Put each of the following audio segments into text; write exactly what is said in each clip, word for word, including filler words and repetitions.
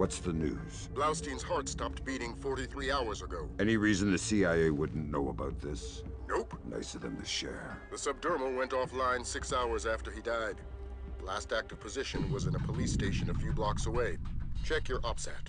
What's the news? Blaustein's heart stopped beating forty-three hours ago. Any reason the C I A wouldn't know about this? Nope. Nice of them to share. The subdermal went offline six hours after he died. The last active position was in a police station a few blocks away. Check your Opsat.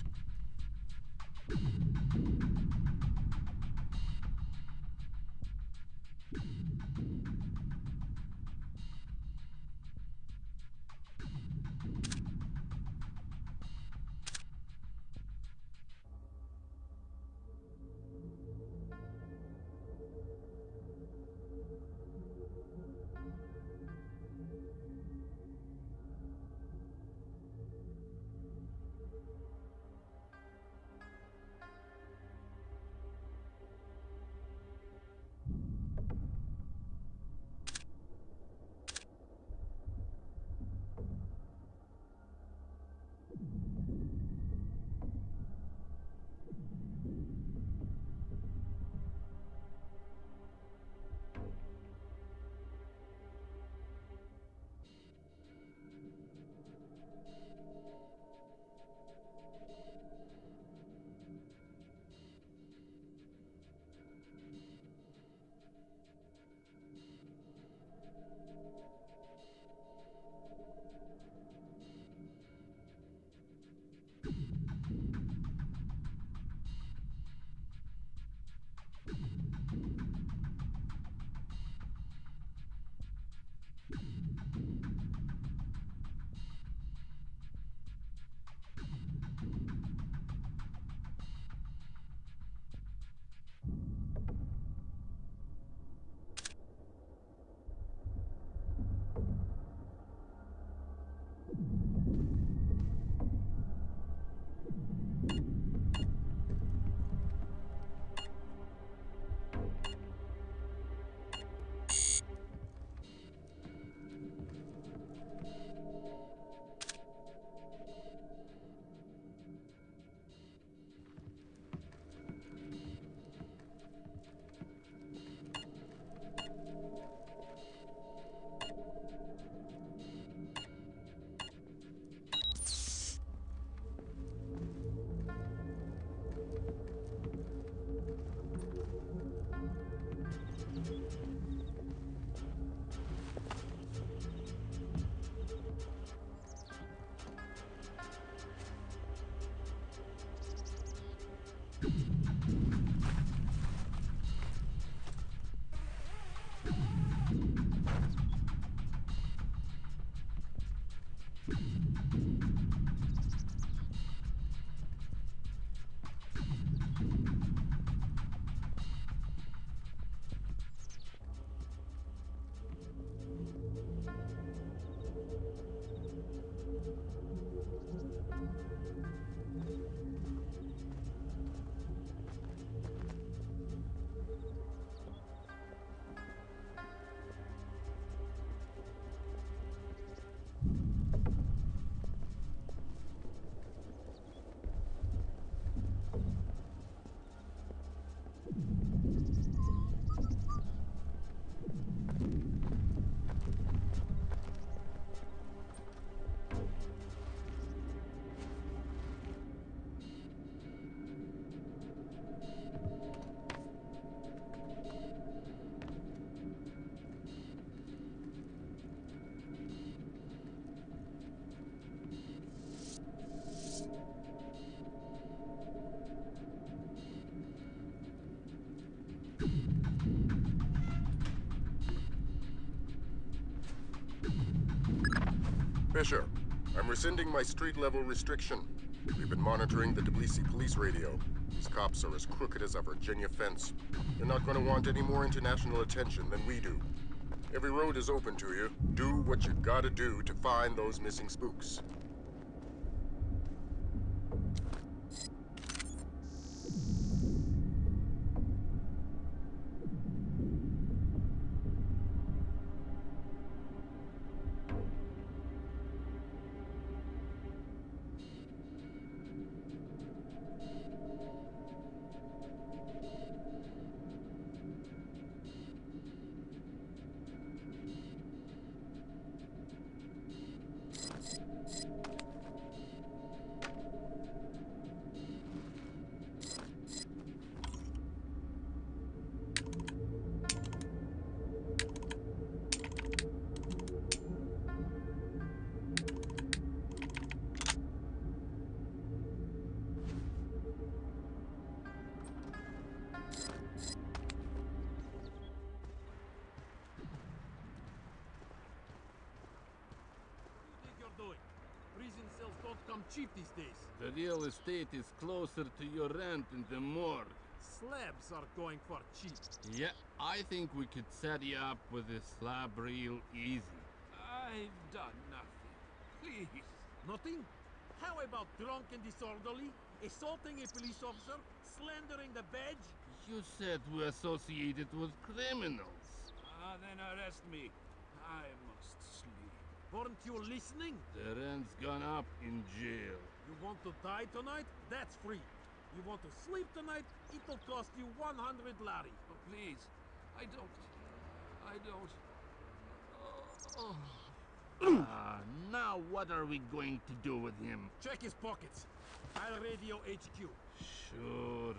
Fisher, I'm rescinding my street-level restriction. We've been monitoring the Tbilisi police radio. These cops are as crooked as a Virginia fence. You're not going to want any more international attention than we do. Every road is open to you. Do what you gotta do to find those missing spooks. prison cells don't come cheap these days. The real estate is closer to your rent in the morgue. Slabs are going for cheap. Yeah, I think we could set you up with a slab real easy. I've done nothing. Please. Nothing? How about drunk and disorderly? Assaulting a police officer? Slandering the badge? You said we're associated with criminals. Ah, uh, then arrest me. I must sleep. Weren't you listening? The rent's gone up in jail. You want to die tonight? That's free. You want to sleep tonight? It'll cost you one hundred Lari. Oh, please. I don't... I don't... Oh. Oh. Uh, now what are we going to do with him? Check his pockets. I'll radio H Q. Sure.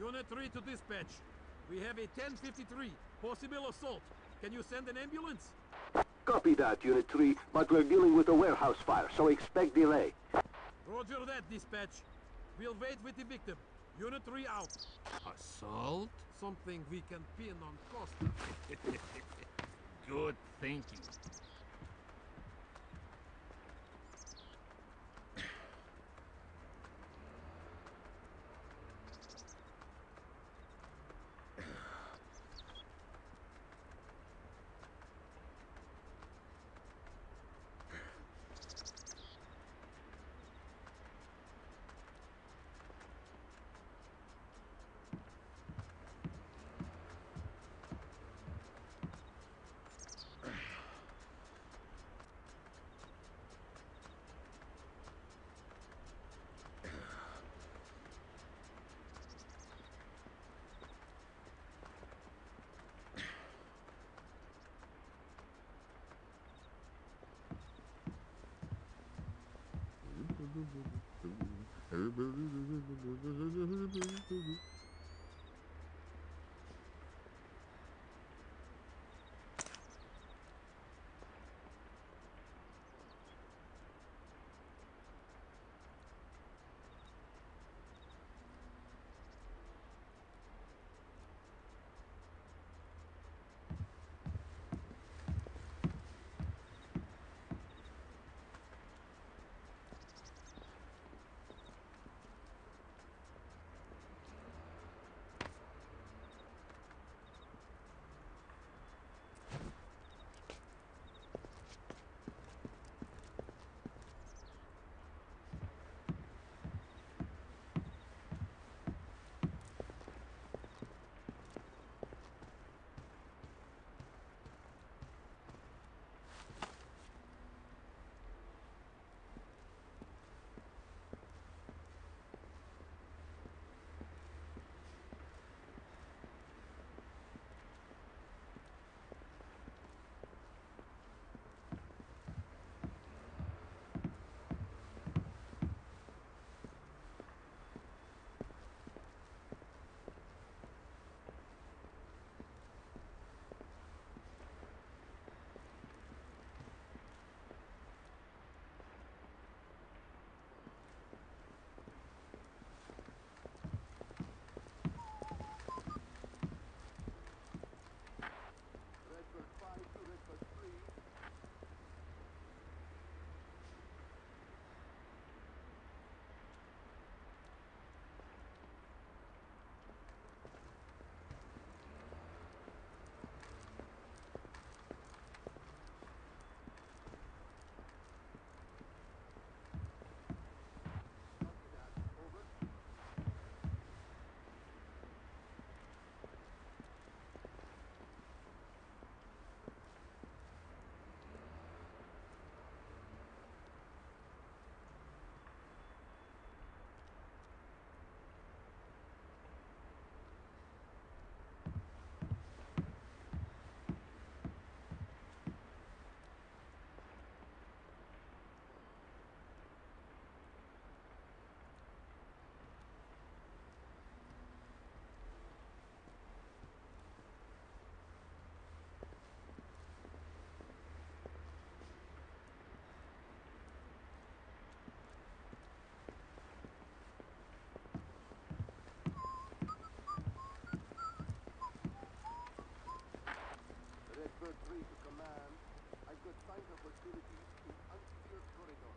Unit three to dispatch. We have a ten fifty-three. Possible assault. Can you send an ambulance? Copy that, Unit three, but we're dealing with a warehouse fire, so expect delay. Roger that, dispatch. We'll wait with the victim. Unit three out. Assault? Something we can pin on Costa. Good thinking. Three to command. I've got signs of hostility in unsecured corridor.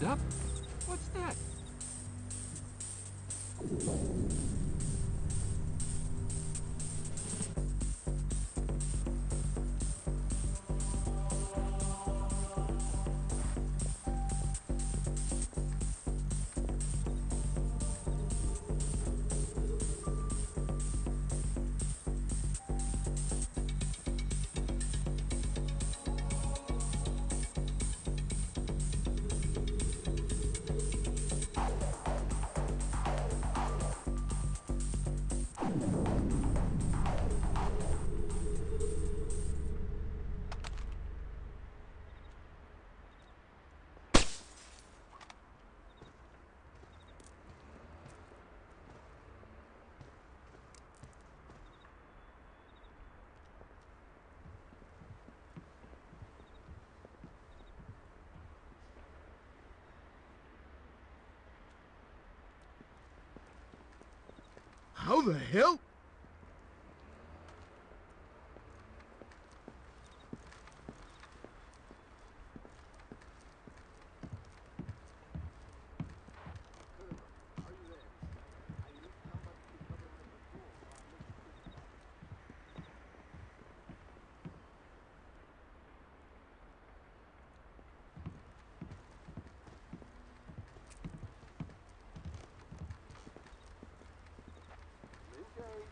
jammed up? What's that? How the hell? Okay.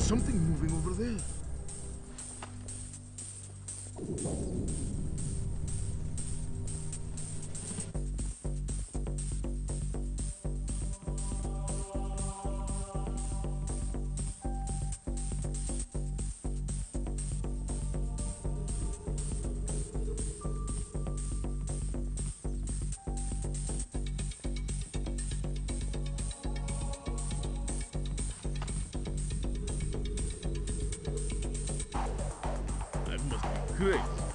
Something moving over there. Good.